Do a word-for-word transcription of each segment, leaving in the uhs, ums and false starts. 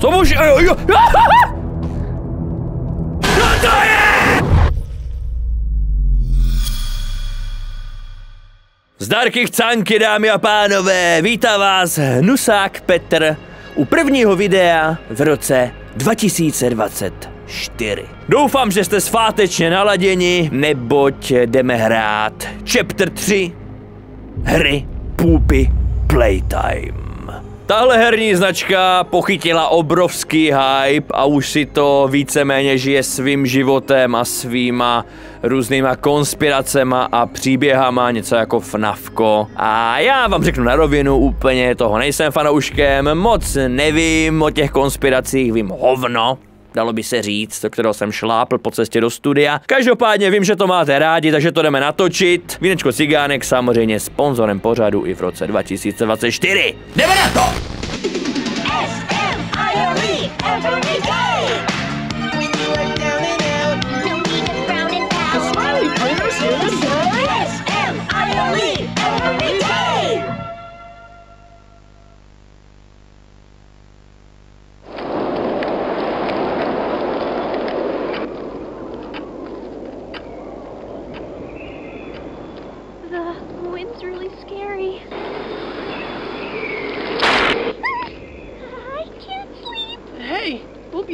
Co může... Co to je? Zdarky chcanky, dámy a pánové, vítá vás Hnusák Petr u prvního videa v roce dva tisíce dvacet čtyři. Doufám, že jste svátečně naladěni, neboť jdeme hrát Chapter tři hry Poppy Playtime. Tahle herní značka pochytila obrovský hype a už si to víceméně žije svým životem a svýma různýma konspiracema a příběhama, něco jako FNAFko. A já vám řeknu na rovinu, úplně toho nejsem fanouškem, moc nevím o těch konspiracích, vím hovno. Dalo by se říct, do kterého jsem šlápl po cestě do studia. Každopádně vím, že to máte rádi, takže to jdeme natočit. Vínečko Cigánek samozřejmě sponzorem pořadu i v roce dva tisíce dvacet čtyři. Jdeme na to!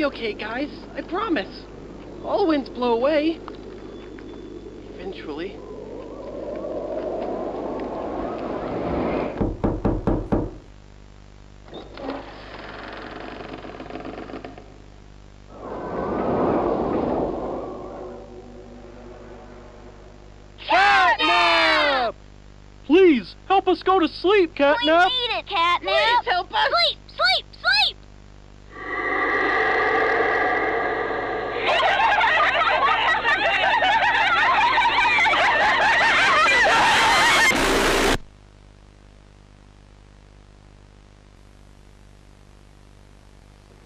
Okay, guys, I promise. All winds blow away. Eventually. Catnap! Please, help us go to sleep, Catnap! We need it, Catnap! Please help us! Sleep, sleep, sleep!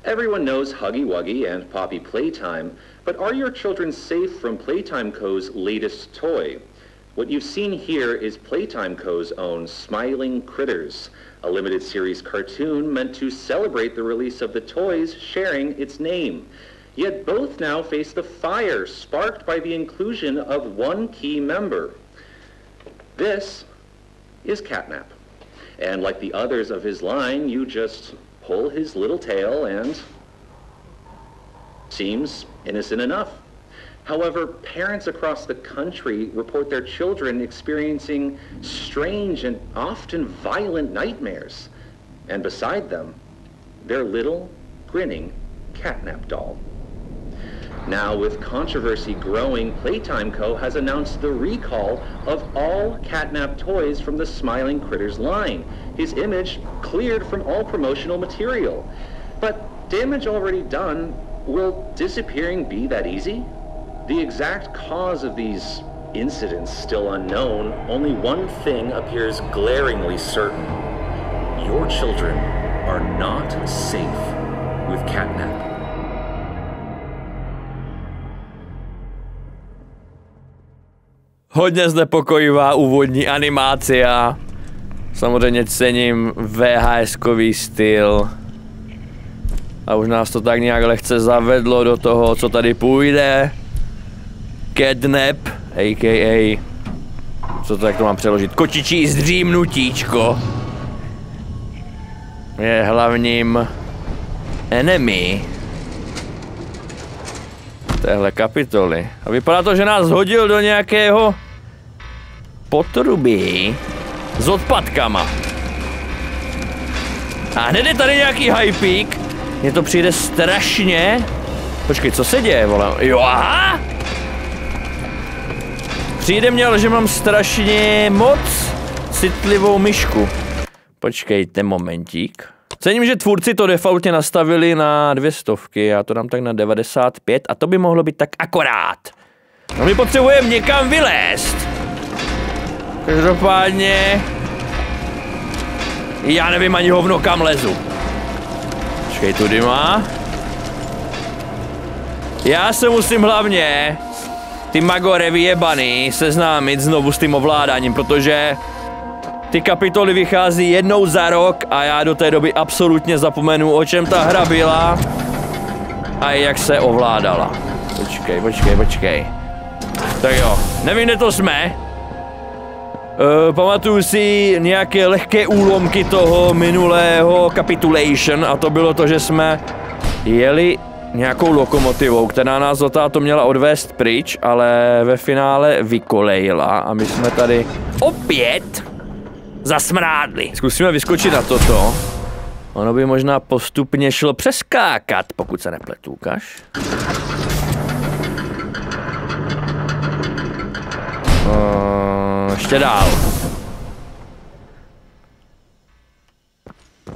Everyone knows Huggy Wuggy and Poppy Playtime, but are your children safe from Playtime Co.'s latest toy? What you've seen here is Playtime Co.'s own Smiling Critters, a limited series cartoon meant to celebrate the release of the toys sharing its name. Yet both now face the fire sparked by the inclusion of one key member. This is Catnap, and like the others of his line, you just pull his little tail and seems innocent enough. However, parents across the country report their children experiencing strange and often violent nightmares. And beside them, their little grinning Catnap doll. Now, with controversy growing, Playtime Co. has announced the recall of all Catnap toys from the Smiling Critters line, his image cleared from all promotional material. But damage already done, will disappearing be that easy? The exact cause of these incidents still unknown, only one thing appears glaringly certain. Your children are not safe with Catnap. Hodně znepokojivá úvodní animácia. Samozřejmě cením vé há eskový styl. A už nás to tak nějak lehce zavedlo do toho, co tady půjde. Catnap, á ká á co to, jak to mám přeložit? Kočičí zdřímnutíčko je hlavním enemy téhle kapitoly. A vypadá to, že nás hodil do nějakého potrubí s odpadkama. A hned je tady nějaký hypík. Mně to přijde strašně. Počkej, co se děje, vole? Jo, aha! Přijde mě, ale že mám strašně moc citlivou myšku. Počkejte momentík. Cením, že tvůrci to defaultně nastavili na dvě stovky, já to dám tak na devadesát pět a to by mohlo být tak akorát. No my potřebujeme někam vylézt. Každopádně... já nevím ani hovno, kam lezu. Počkej, tudy má. Já se musím hlavně, ty magore vyjebaný, seznámit znovu s tím ovládáním, protože... Ty kapitoly vychází jednou za rok a já do té doby absolutně zapomenu, o čem ta hra byla a jak se ovládala. Počkej, počkej, počkej. Tak jo, nevím, kde to jsme. Uh, pamatuju si nějaké lehké úlomky toho minulého capitulation a to bylo to, že jsme jeli nějakou lokomotivou, která nás do táto měla odvést pryč, ale ve finále vykolejila a my jsme tady opět zasmrádli. Zkusíme vyskočit na toto. Ono by možná postupně šlo přeskákat, pokud se nepletu, ukaž. Uh, ještě dál.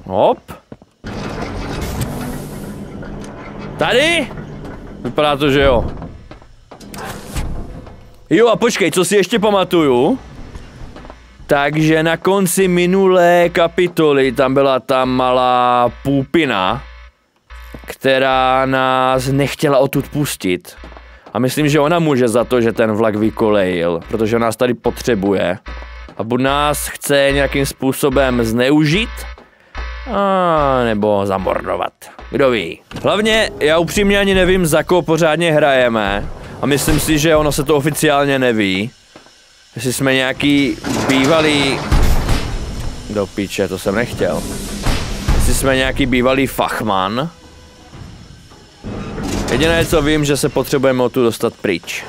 Hop. Tady? Vypadá to, že jo. Jo a počkej, co si ještě pamatuju? Takže na konci minulé kapitoly tam byla ta malá půpina, která nás nechtěla odtud pustit. A myslím, že ona může za to, že ten vlak vykolejil, protože nás tady potřebuje. A buď nás chce nějakým způsobem zneužít, a nebo zamordovat. Kdo ví. Hlavně já upřímně ani nevím, za koho pořádně hrajeme. A myslím si, že ono se to oficiálně neví. Jestli jsme nějaký bývalý... Do piče, to jsem nechtěl. Jestli jsme nějaký bývalý fachman. Jediné, co vím, že se potřebujeme odtud dostat pryč.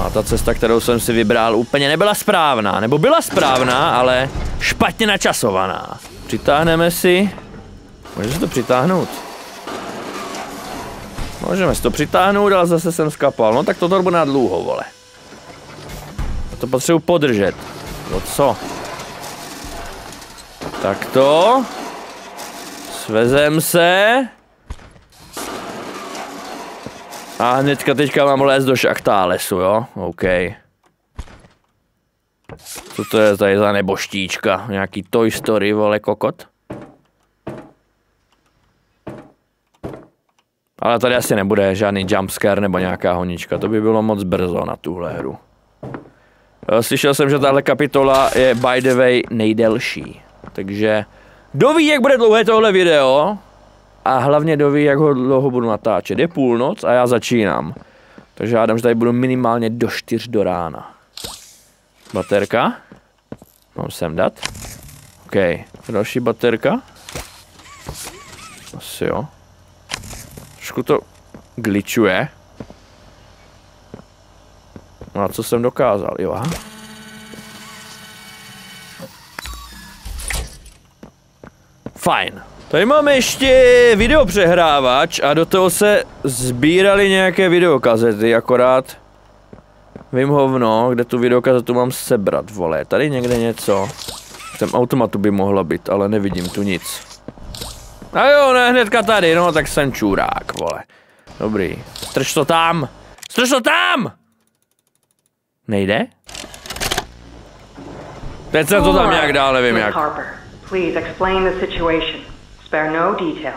A ta cesta, kterou jsem si vybral, úplně nebyla správná. Nebo byla správná, ale špatně načasovaná. Přitáhneme si... Můžeme si to přitáhnout? Můžeme si to přitáhnout, ale zase jsem skapal. No tak to torbu na dlouho, vole. A to potřebuji podržet. No co? Tak to... Svezem se... A hnedka teďka mám lézt do šachtá lesu, jo? OK. Co to je tady za neboštíčka? Nějaký Toy Story, vole, kokot? Ale tady asi nebude žádný jumpscare nebo nějaká honička, to by bylo moc brzo na tuhle hru. Slyšel jsem, že tahle kapitola je by the way nejdelší. Takže doví, jak bude dlouhé tohle video. A hlavně doví, jak ho dlouho budu natáčet. Je půlnoc a já začínám. Takže hádám, že tady budu minimálně do čtyř do rána. Baterka. Mám sem dát. OK. Další baterka. Asi jo. Trošku to glitchuje. No a co jsem dokázal, jo. Aha. Fajn. Tady máme ještě videopřehrávač a do toho se sbíraly nějaké videokazety, akorát vím hovno, kde tu videokazetu mám sebrat, vole, tady někde něco. V tom automatu by mohla být, ale nevidím tu nic. A jo, ne, hnedka tady, no tak jsem čurák, vole. Dobrý, strč to tam, strč to tam! Nejde? Teď jsem to tam nějak dál, nevím jak. Please explain the situation. Spare no detail.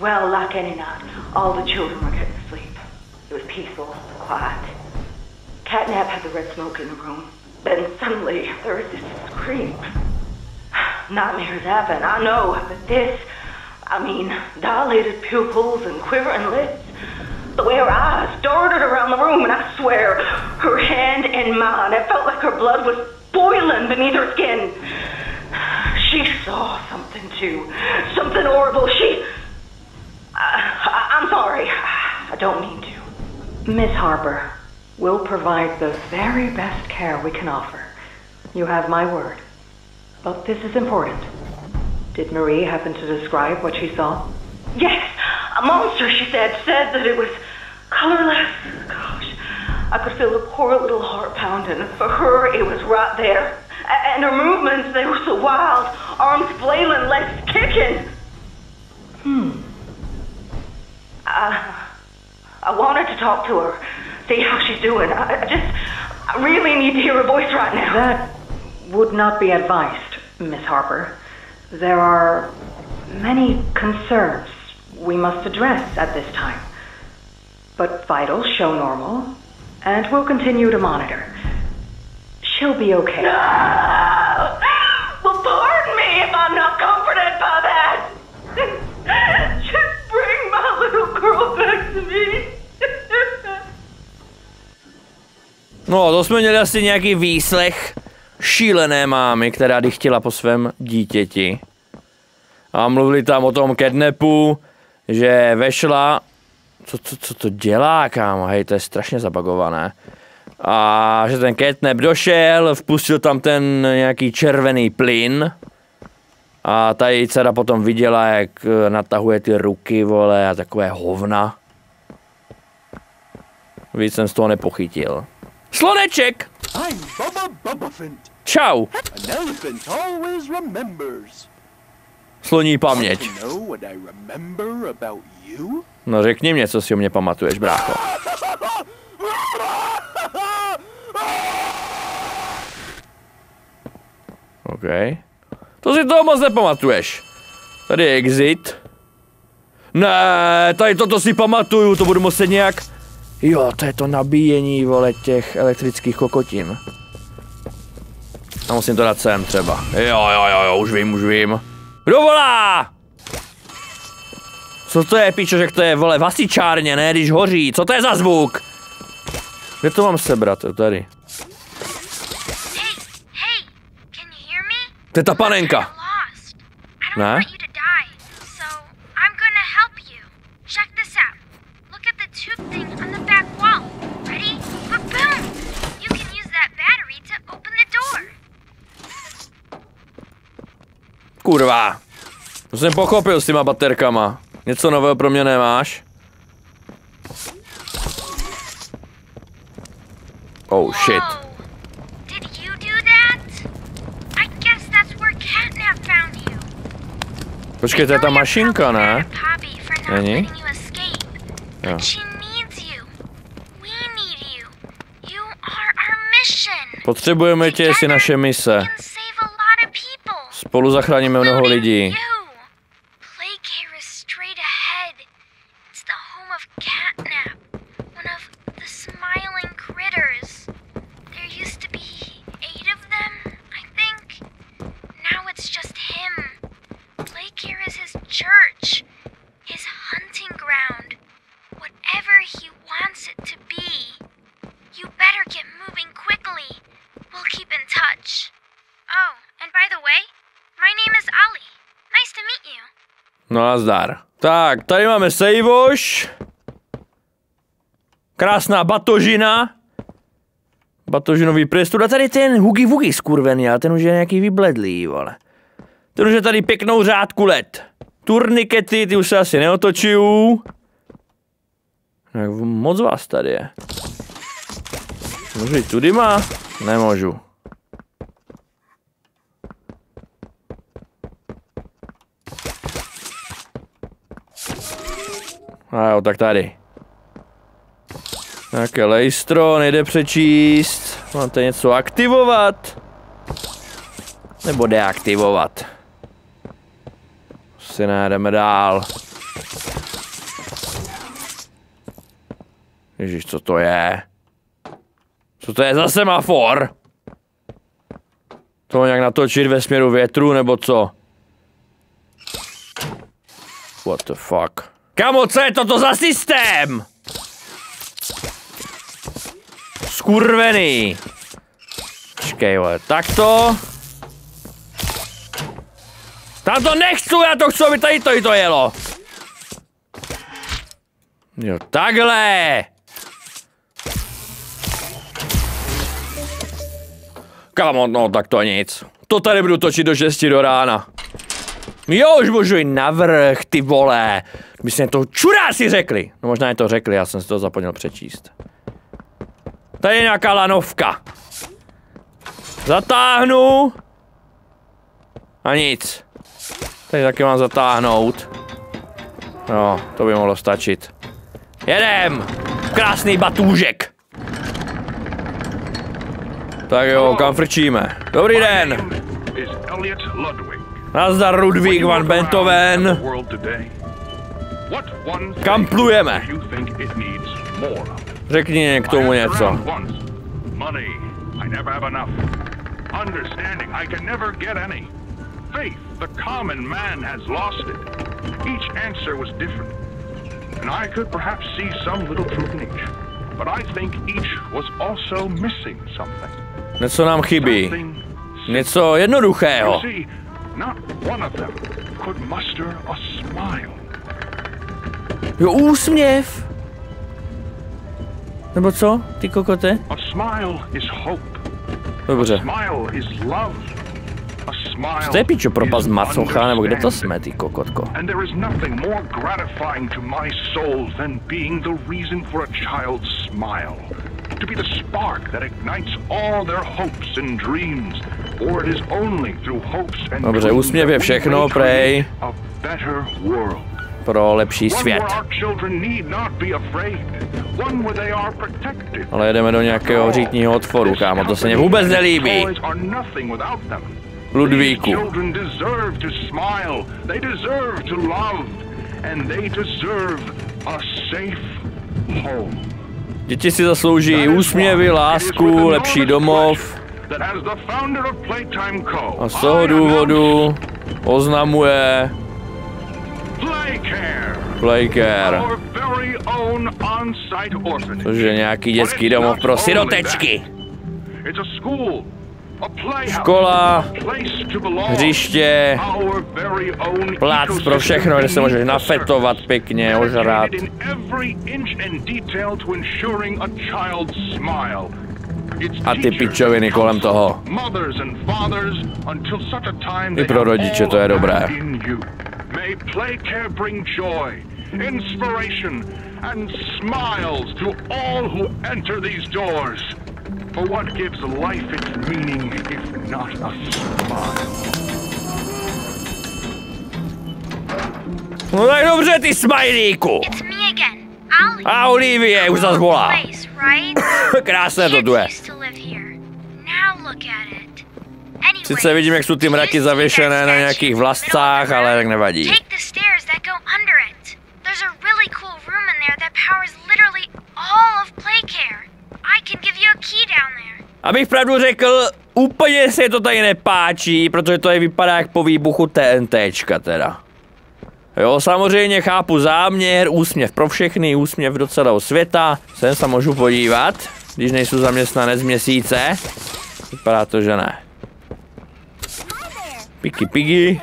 Well, luck any not, all the children were getting sleep. It was peaceful, quiet. Catnap had the red smoke in the room. Then suddenly there was this scream. Nightmares happen, I know, but this, I mean, dilated pupils and quivering lips. The way her eyes darted around the room, and I swear, her hand in mine, it felt like her blood was boiling beneath her skin. She saw something too, something horrible. She, uh, I'm sorry, I don't mean to. Miss Harper, we'll provide the very best care we can offer. You have my word. But this is important. Did Marie happen to describe what she saw? Yes, a monster, she said, said that it was colorless. Gosh, I could feel the poor little heart pounding. For her, it was right there. And her movements, they were so wild. Arms flailing, legs kicking. Hmm. I, I wanted to talk to her, see how she's doing. I, I just, I really need to hear her voice right now. That would not be advised, Miss Harper. There are many concerns we must address at this time. But vitals show normal, and we'll continue to monitor. She'll be okay. No! Well, pardon me if I'm not comforted by that. Just bring my little girl back to me. No, to jsme měli asi nějaký výslech šílené mámy, která dychtěla po svém dítěti. A mluvili tam o tom catnapu, že vešla... Co, co, co to dělá, kámo? Hej, to je strašně zabagované. A že ten catnap došel, vpustil tam ten nějaký červený plyn. A ta její dcera potom viděla, jak natahuje ty ruky, vole, a takové hovna. Víc jsem z toho nepochytil. Sloneček! Čau! Sloní paměť. No řekni mě, co si o mě pamatuješ, brácho. OK. To si toho moc nepamatuješ. Tady je exit. Ne, tady toto si pamatuju, to budu muset nějak... Jo, to je to nabíjení, vole, těch elektrických kokotin. A musím to dát sem třeba. Jo, jo, jo, jo, už vím, už vím. Kdo volá? Co to je, pičožek, to je, vole, v hasičárně, ne, když hoří, co to je za zvuk? Kde to mám sebrat, tady? To je ta panenka. Ne? Kurva, to jsem pochopil s těma baterkama. Něco nového pro mě nemáš? Oh shit. Počkej, to je ta mašinka, ne? Není? Jo. Potřebujeme tě, jsi naše mise. Spolu zachráníme mnoho lidí. Playcare is straight ahead. It's the home of Catnap, one of the Smiling Critters. There used to be eight of them, I think. Now it's just him. Playcare is his church, his hunting ground, whatever he wants it to be. You better get moving quickly. We'll keep in touch. Oh, and by the way, my name is Ali. Nice to meet you. No a zdar. Tak, tady máme sejvoš. Krásná batožina. Batožinový přestud. A tady ten hugi vugi skurvený, ale ten už je nějaký vybledlý, vole. Ten už je tady pěknou řádku let. Turnikety, ty už se asi neotočují. Jak moc vás tady je. Můžu jít tudy má? Nemůžu. A jo, tak tady. Nějaké lejstro, nejde přečíst. Máte něco aktivovat? Nebo deaktivovat? Si najdeme dál. Ježíš, co to je? Co to je za semafor? To nějak natočit ve směru větru, nebo co? What the fuck? Kamo, co je toto za systém? Skurvený. Počkej, vole, takto. Tam to nechci, já to chci, aby tady to i to jelo. Jo, takhle. Kamo, no tak to nic. To tady budu točit do šesti do rána. Jo, už můžu jít navrch, ty vole. By si mě to čuráci řekli. No možná je to řekli, já jsem si to zapomněl přečíst. Tady je nějaká lanovka. Zatáhnu. A nic. Tady taky mám zatáhnout. No, to by mohlo stačit. Jedem. Krásný batůžek. Tak jo, kam frčíme? Dobrý den. Nazdar, Ludwig van Beethoven. Kam plujeme? Řekni k tomu něco. never have enough. Understanding, I can never get any. Faith, the common man has lost it. Each answer was different. And I could perhaps see some little truth in each. But I think each was also missing something. Něco nám chybí. Něco jednoduchého. You see, not one of them could muster a smile. Jo, úsměv. Nebo co, ty kokote? A smile is hope. Dobře. A smile is love. A smile. Co to je pičo propast macocha, nebo kde to jsme, ty kokotko? And there is nothing more gratifying to my soul than being the reason for a child's smile. To be the spark that ignites all their hopes and dreams. Or it is only through hopes and dreams. Dobře, úsměv je všechno, prej. A better world. Pro lepší svět. Ale jedeme do nějakého řítního otvoru, kámo, to se mě vůbec nelíbí. Ludvíku. Děti si zaslouží úsměvy, lásku, lepší domov. A z toho důvodu oznamuje Playcare, což je nějaký dětský domov pro sirotečky. Škola, hřiště, plác pro všechno, kde se můžeš nafetovat pěkně, ožrat. A ty pičoviny kolem toho. I pro rodiče to je dobré. May Playcare bring joy, inspiration, and smiles to all who enter these doors. For what gives life its meaning if not a smile? No tak dobře, ty smajlíku! A Olivie už zas volá. Krásné to tu je. Sice vidím, jak jsou ty mraky zavěšené na nějakých vlascách, ale tak nevadí. Abych pravdu řekl, úplně se to tady nepáčí, protože to je vypadá jak po výbuchu TNTčka teda. Jo, samozřejmě chápu záměr, úsměv pro všechny, úsměv do celého světa. Sem se můžu podívat, když nejsou zaměstnanec měsíce. Vypadá to, že ne. Piki pigi.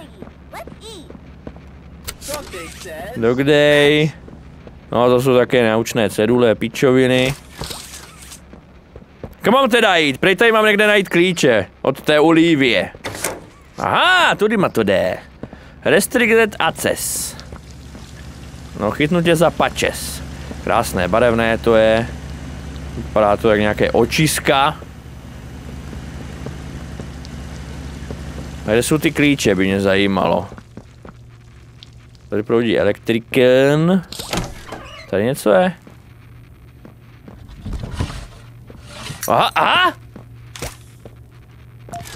Dogdej. No to jsou také naučné cedule, pičoviny. Kam mám teda jít? Prej tady mám někde najít klíče. Od té Olivie. Aha, tudy má to jde. Restricted access. No chytnu tě za pačes. Krásné, barevné to je. Vypadá to jak nějaké očiska. A kde jsou ty klíče, by mě zajímalo. Tady proudí elektriken. Tady něco je. Aha, aha!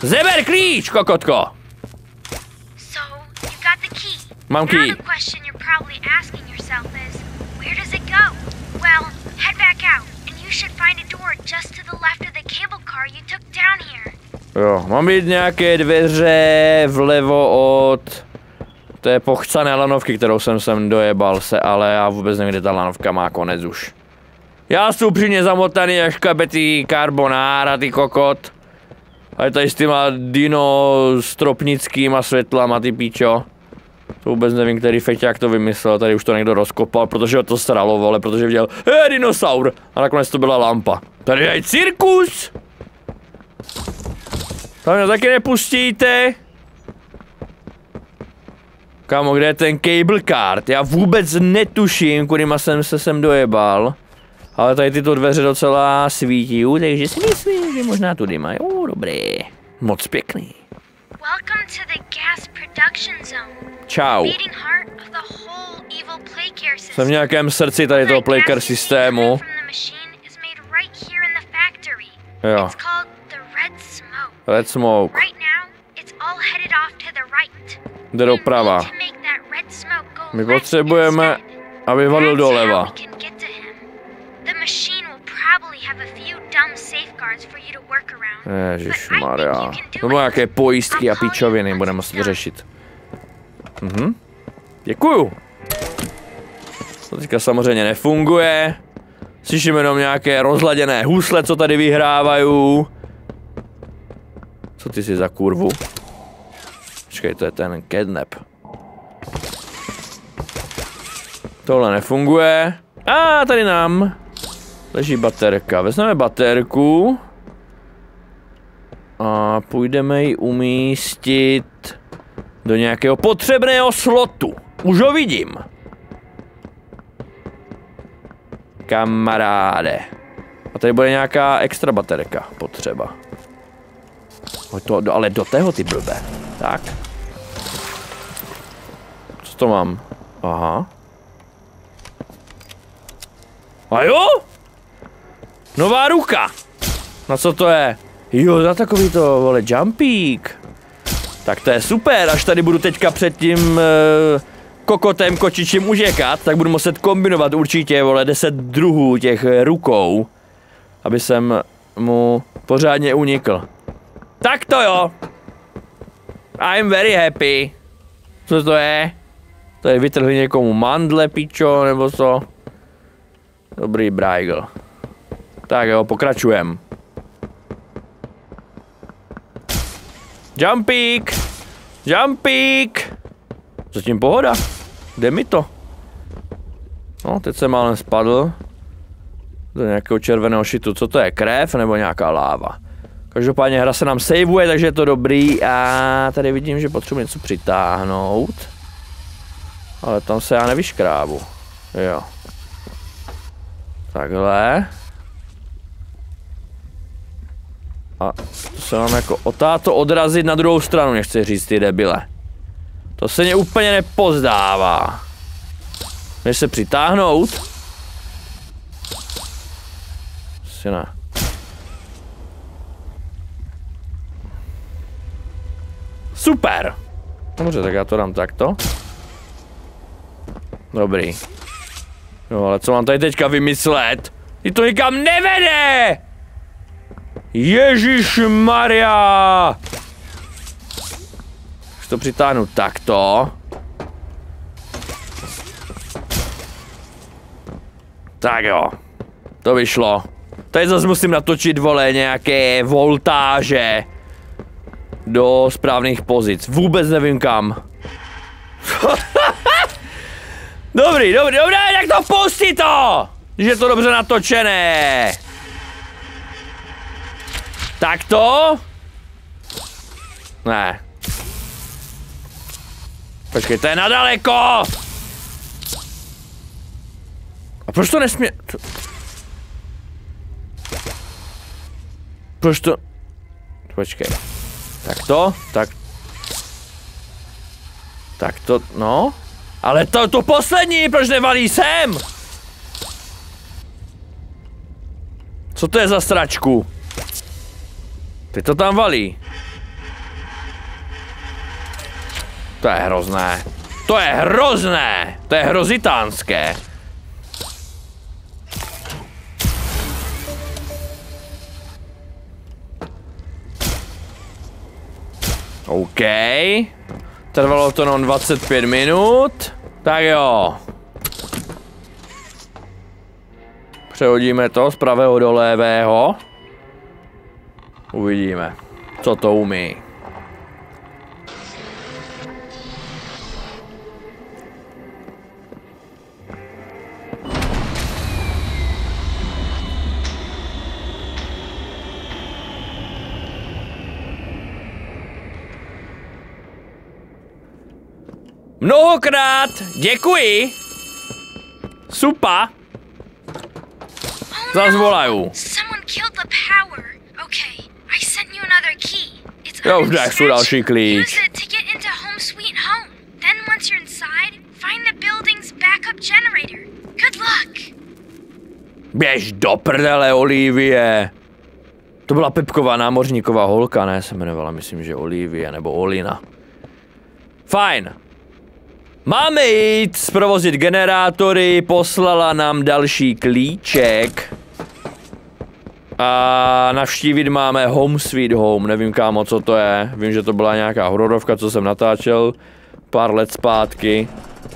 Zeber klíč, kokotko! Mám klíč. Jo, mám být nějaké dveře vlevo od té pochcané lanovky, kterou jsem sem dojebal se, ale já vůbec nevím, kde ta lanovka má konec už. Já jsem upřímně zamotaný jak škabetý karbonára, ty kokot. A je tady s týma dino stropnickýma světlama, ty píčo. To vůbec nevím, který feťák to vymyslel, tady už to někdo rozkopal, protože ho to sralo, ale protože viděl, hej, dinosaur! A nakonec to byla lampa. Tady je cirkus! Tam mě taky nepustíte. Kámo, kde je ten cable card? Já vůbec netuším, kudyma jsem se sem dojebal. Ale tady tyto dveře docela svítí, takže si myslím, že možná tudy mají. Jo, dobrý. Moc pěkný. Čau. Jsem v nějakém srdci tady toho Playcare systému. Jo. Red smoke. Jde doprava. My potřebujeme, aby valil doleva. Ježišmarja. To bylo nějaké pojistky a píčoviny, budeme muset řešit. Mhm. Děkuju. To teďka samozřejmě nefunguje. Slyším jenom nějaké rozladěné husle, co tady vyhrávají. Co ty jsi za kurvu? Počkej, to je ten Catnap. Tohle nefunguje. A tady nám leží baterka. Vezmeme baterku. A půjdeme ji umístit do nějakého potřebného slotu. Už ho vidím. Kamaráde. A tady bude nějaká extra baterka potřeba. To, ale do tého, ty blbe. Tak. Co to mám? Aha. A jo? Nová ruka. Na co to je? Jo, za takový to, vole, jumpík. Tak to je super, až tady budu teďka před tím e, kokotem kočičím užekat, tak budu muset kombinovat určitě, vole, deset druhů těch rukou, aby jsem mu pořádně unikl. Tak to jo. I'm very happy. Co to je? Tady vytrhli někomu mandle, pičo, nebo co? Dobrý brajgl. Tak jo, pokračujem. Jumpík! Jumpík! Zatím pohoda. Jde mi to. No, teď jsem málem spadl do nějakého červeného šitu. Co to je? Krev nebo nějaká láva? Každopádně hra se nám saveuje, takže je to dobrý. A tady vidím, že potřebuji něco přitáhnout. Ale tam se já nevyškrávu. Jo. Takhle. A to se mám jako otáto odrazit na druhou stranu, nechci říct, ty debile. To se mě úplně nepozdává. Než se přitáhnout. Asi ne. Super! Dobře, tak já to dám takto. Dobrý. No ale co mám tady teďka vymyslet? Ty to nikam nevede! Ježišmarja! Už to přitáhnu takto. Tak jo. To vyšlo. Tady zase musím natočit, vole, nějaké voltáže. Do správných pozic. Vůbec nevím kam. Dobrý, dobrý, dobrý, tak to pusti to! Když je to dobře natočené. Tak to? Ne. Počkej, to je nadaleko! A proč to nesmí... Proč to... Počkej. Tak to, tak... Tak to, no... Ale to, to poslední, proč nevalí sem? Co to je za sračku? Ty to tam valí. To je hrozné. To je hrozné. To je hrozitánské. OK. Trvalo to jenom dvacet pět minut. Tak jo. Přehodíme to z pravého do levého. Uvidíme, co to umí. Mnohokrát děkuji. Supa. Zazvolaju. Jo, už daj, jsou další klíč. Běž do prdele, Olivie. To byla Pepková námořníková holka, ne? Se jmenovala, myslím, že Olivie nebo Olina. Fajn. Máme jít zprovozit generátory, poslala nám další klíček. A navštívit máme Home Sweet Home, nevím kámo, co to je. Vím, že to byla nějaká hororovka, co jsem natáčel pár let zpátky.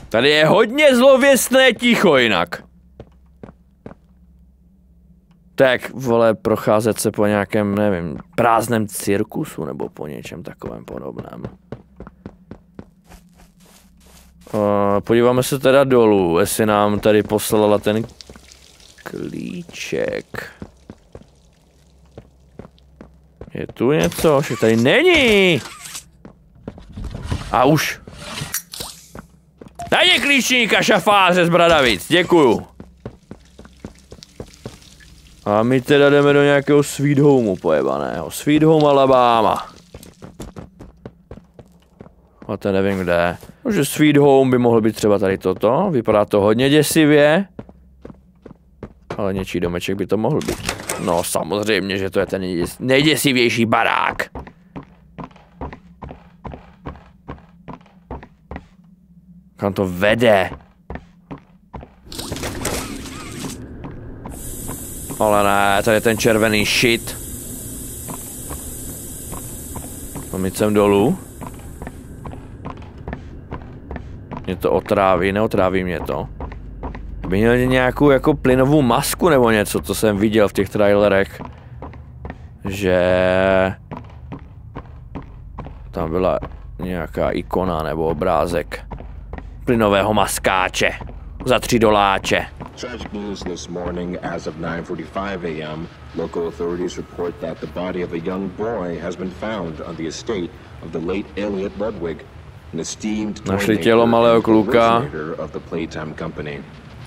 Tady je hodně zlověstné ticho jinak. Tak, vole, procházet se po nějakém, nevím, prázdném cirkusu nebo po něčem takovém podobném. Uh, podíváme se teda dolů, jestli nám tady poslala ten klíček. Je tu něco, že tady není. A už. Tady je klíčníka, šafáře z Bradavic, děkuju. A my teda jdeme do nějakého Sweet Homeu pojebaného. Sweet Home Alabama. A to nevím kde. Takže Sweet Home by mohl být třeba tady toto. Vypadá to hodně děsivě. Ale něčí domeček by to mohl být. No samozřejmě, že to je ten nejděsivější barák. Kam to vede? Ale ne, tady je ten červený shit. Mám jít sem dolů. Mě to otráví, neotráví mě to. By měl nějakou jako plynovou masku nebo něco, co jsem viděl v těch trailerech. Že... Tam byla nějaká ikona nebo obrázek plynového maskáče za tři doláče. Tragic news this morning as of nine forty-five a m Local authorities report that the body of a young boy has been found on the estate of the late Elliot Ludwig, an esteemed originator of the Playtime Co.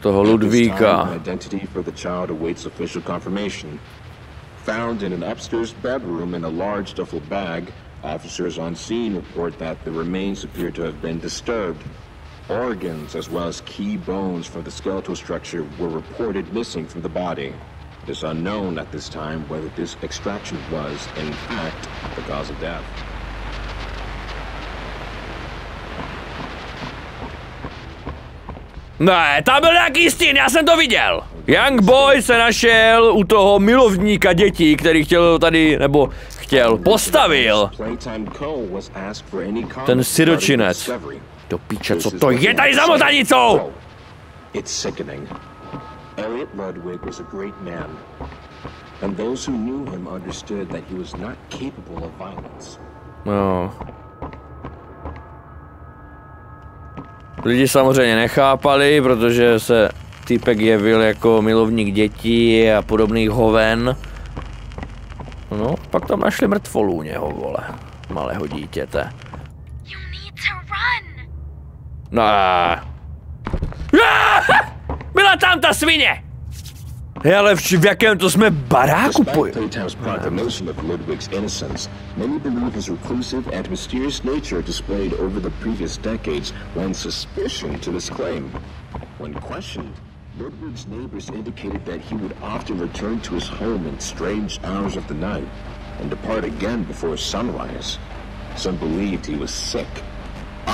Toho Ludvíka. Identity for the child awaits official confirmation. Found in an upstairs bedroom in a large duffel bag, officers on scene report that the remains appear to have been disturbed. Organs, as well as key bones from the skeletal structure, were reported missing from the body. It is unknown at this time whether this extraction was, in fact, the cause of death. Ne, tam byl nějaký stín, já jsem to viděl. Young boy se našel u toho milovníka dětí, který chtěl tady, nebo chtěl, postavil. Ten siročinec. Do píče, co to je tady za motanicou? No. Lidi samozřejmě nechápali, protože se týpek jevil jako milovník dětí a podobných hoven. No, pak tam našli mrtvolu něho, vole, malého dítěte. No. Byla tam ta svině! Hele, v jakém to jsme baráku pojeli?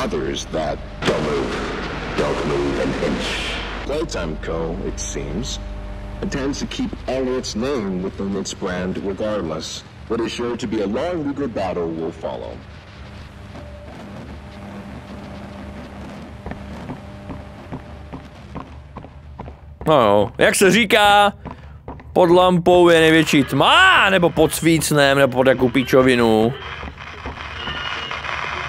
Others that don't move, don't move an inch. Playtime Co., it seems, intends to keep Elliot's name within its brand regardless, but is sure to be a long legal battle will follow. No, jak se říká, pod lampou je největší tma, nebo pod svícnem, nebo pod jakou píčovinu.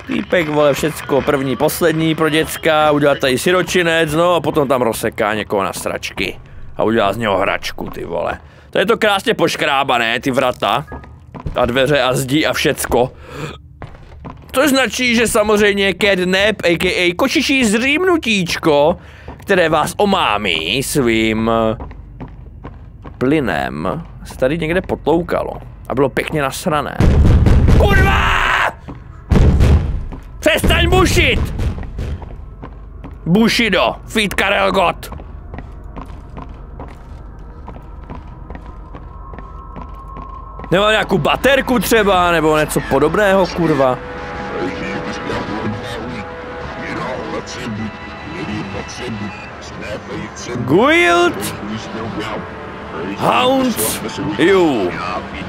Týpek, vole, všecko první, poslední pro děcka, udělá tady siročinec, no a potom tam rozseká někoho na sračky. A udělá z něho hračku, ty vole. To je to krásně poškrábané, ty vrata. A dveře a zdi a všecko. To značí, že samozřejmě Catnap, a k a kočičí zřímnutíčko, které vás omámí svým plynem, se tady někde potloukalo. A bylo pěkně nasrané. Kurva! Přestaň bušit! Bushido, Fit Karel Gott. Nemám nějakou baterku třeba, nebo něco podobného, kurva. Guild! Hound you.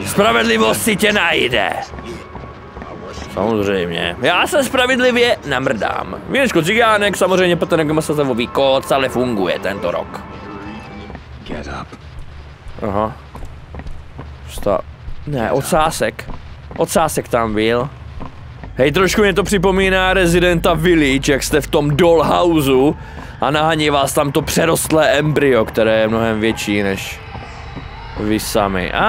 Spravedlivost si tě najde. Samozřejmě. Já se spravedlivě namrdám. Věnečko Cigánek, samozřejmě patrně masazový kód, ale funguje tento rok. Aha. Vsta... Ne, ocásek. Ocásek tam byl. Hej, trošku mě to připomíná Residenta Village, jak jste v tom dollhouseu a nahání vás tam to přerostlé embryo, které je mnohem větší než vy sami. A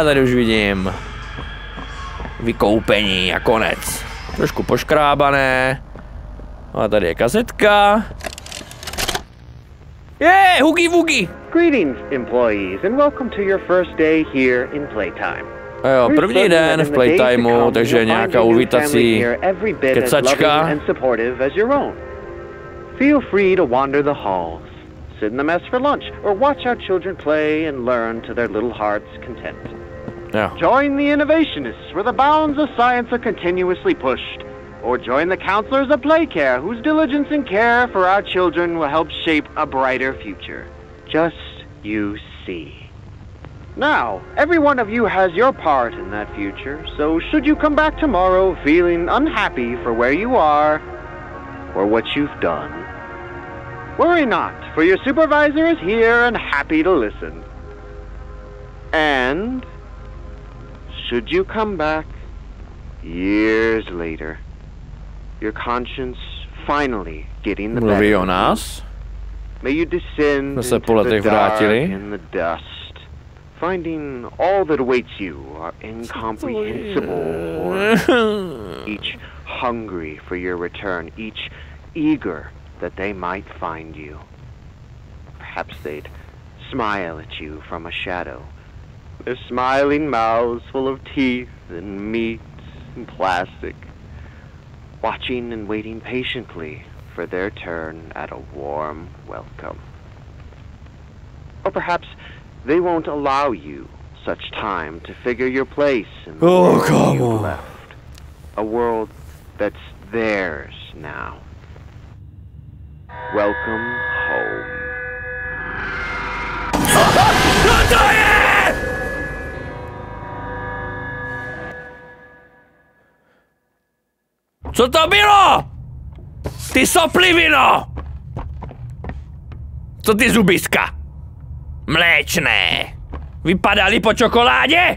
ah, tady už vidím. Vykoupení a konec. Trošku poškrábané. A tady je kazetka. Je, hugi vugi! Greetings, employees, and welcome to your first day here in Playtime. A jo, první den v Playtimeu, takže nějaká uvítací kecačka. Feel free to wander the halls, sit in the mess for lunch, or watch our children play and learn to their little heart's content. Join the innovationists, where the bounds of science are continuously pushed, or join the counselors of Playcare, whose diligence and care for our children will help shape a brighter future. Just you see. Now, every one of you has your part in that future, so should you come back tomorrow feeling unhappy for where you are or what you've done, worry not, for your supervisor is here and happy to listen. And should you come back years later, your conscience finally getting the better of you, may you descend into the dark and the dust, finding all that awaits you are incomprehensible or each hungry for your return, each eager that they might find you. Perhaps they'd smile at you from a shadow, their smiling mouths full of teeth and meat and plastic, watching and waiting patiently for their turn at a warm welcome. Or perhaps they won't allow you such time to figure your place in the oh, world come you on. left. A world that's theirs now. Welcome home. No to je! Co to bylo? Ty soplivino! Co ty zubiska? Mléčné. Vypadali po čokoládě?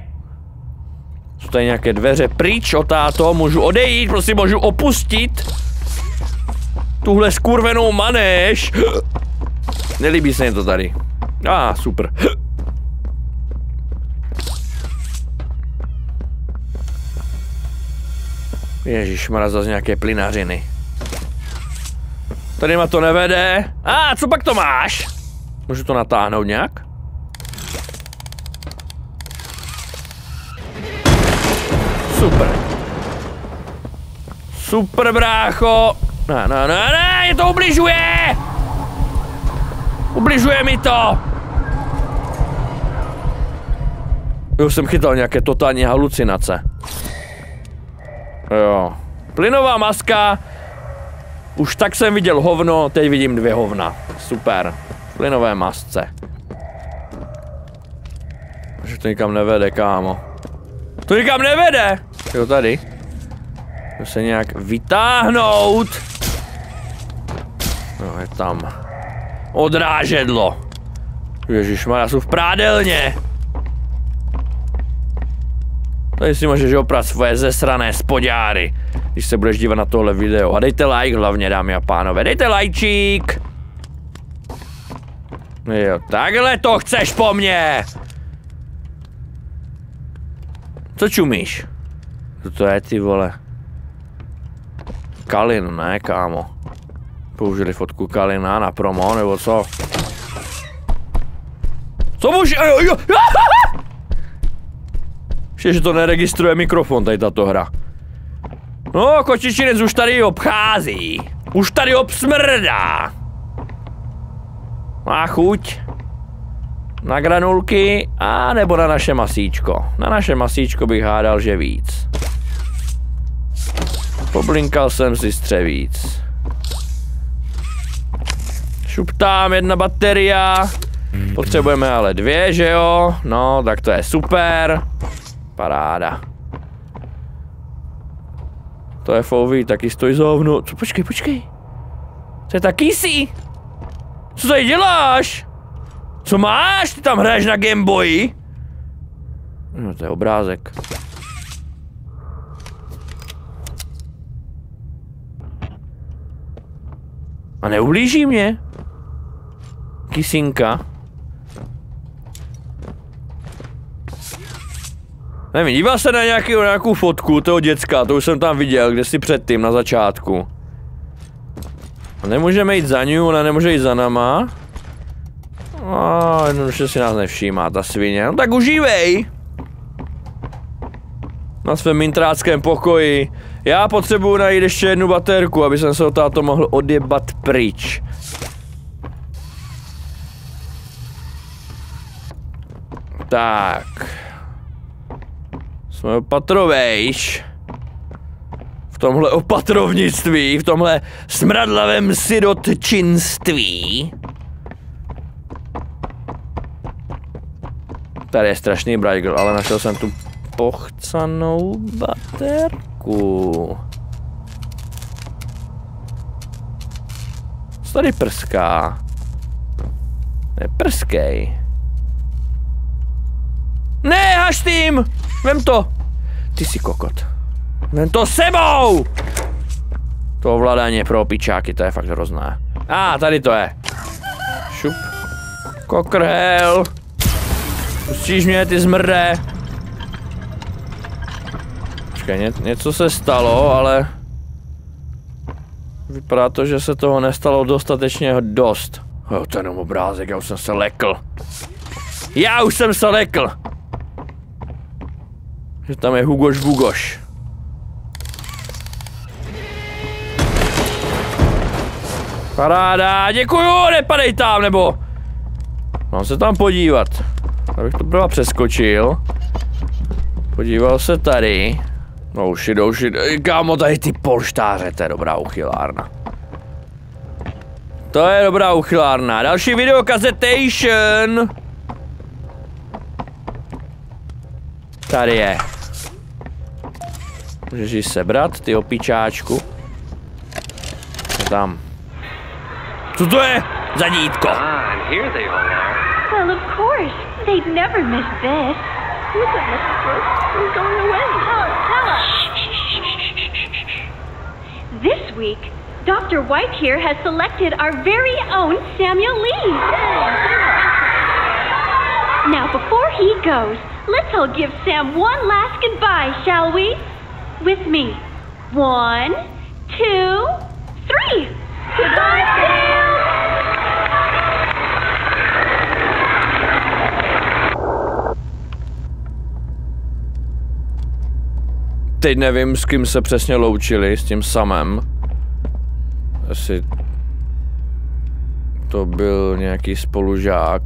Jsou tady nějaké dveře pryč od táto, můžu odejít, prostě můžu opustit tuhle skurvenou manéž. Nelíbí se mi to tady. A, ah, super. Ježišmarja, zase nějaké plynařiny. Tady ma to nevede. A, ah, co pak to máš? Můžu to natáhnout nějak? Super. Super, brácho. Ne, ne, ne, ne, je to ubližuje! Ubližuje mi to! Jo, jsem chytal nějaké totální halucinace. Jo. Plynová maska. Už tak jsem viděl hovno, teď vidím dvě hovna. Super. Plynové masce. Že to nikam nevede, kámo. To nikam nevede! Jo, tady. To se nějak vytáhnout. No, je tam. Odrážedlo. Ježišmarja, jsou v prádelně. Tady si můžeš oprat svoje zesrané spodňáry, když se budeš dívat na tohle video. A dejte like hlavně, dámy a pánové. Dejte lajčík. Jo, takhle to chceš po mně! Co čumíš? Co to je, ty vole? Kalin, ne, kámo? Použili fotku Kalina na promo, nebo co? Co může? Ještě, že to neregistruje mikrofon, tady tato hra. No, kočičinec už tady obchází. Už tady obsmrdá. Má chuť na granulky a nebo na naše masíčko. Na naše masíčko bych hádal, že víc. Poblinkal jsem si střevíc. Šuptám, jedna bateria. Potřebujeme ale dvě, že jo? No, tak to je super. Paráda. To je fouvý, taky stojí zovnu. Co, počkej, počkej. To je taky si. Co tady děláš? Co máš? Ty tam hraješ na Game Boy? No, to je obrázek. A neublíží mě? Kysinka. Nevím, díval se na nějaký, nějakou fotku toho děcka, to už jsem tam viděl, kde si předtím na začátku. A nemůžeme jít za ní, ona nemůže jít za náma. A jednoduše si nás nevšímá ta svině, no tak užívej! Na svém intráckém pokoji. Já potřebuju najít ještě jednu baterku, aby jsem se od táto mohl odjebat pryč. Tak. Jsme opatrovejš. V tomhle opatrovnictví, v tomhle smradlavém sirotčinství. Tady je strašný brajgl, ale našel jsem tu pochcanou baterku. Co tady prská? Neprskej. Ne, haš tím! Vem to! Ty jsi kokot. Vem to sebou! To ovládání pro pičáky, to je fakt hrozné. A, ah, tady to je. Šup. Kokrhel. Pustíš mě, ty zmrde. Ně, něco se stalo, ale vypadá to, že se toho nestalo dostatečně dost. Jo, ten obrázek, já už jsem se lekl. Já už jsem se lekl! Že tam je Hugoš Bugoš. Paráda, děkuju, nepadej tam, nebo... Mám se tam podívat. Abych to byla přeskočil. Podíval se tady. No už jde, už jde. Kámo, tady ty polštáře, to je dobrá uchylárna. To je dobrá uchylárna. Další video kazetation. Tady je. Můžeš ji sebrat, ty opičáčku. Co tam? Co to je za dítko? This week, Doctor White here has selected our very own Samuel Lee. Now, before he goes, let's all give Sam one last goodbye, shall we? With me. One, two, three. Goodbye, Sam! Teď nevím, s kým se přesně loučili, s tím samým. Asi to byl nějaký spolužák.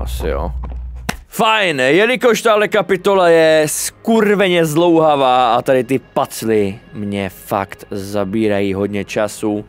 Asi jo. Fajn, jelikož tahle kapitola je skurveně zdlouhavá a tady ty pacly mě fakt zabírají hodně času,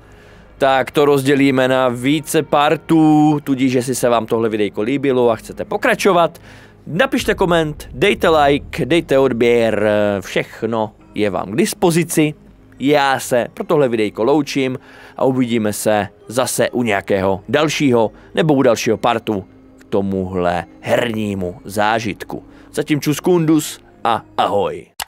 tak to rozdělíme na více partů, tudíž jestli se vám tohle videjko líbilo a chcete pokračovat, napište koment, dejte like, dejte odběr, všechno je vám k dispozici. Já se pro tohle videjko loučím a uvidíme se zase u nějakého dalšího nebo u dalšího partu k tomuhle hernímu zážitku. Zatím čus kundus a ahoj.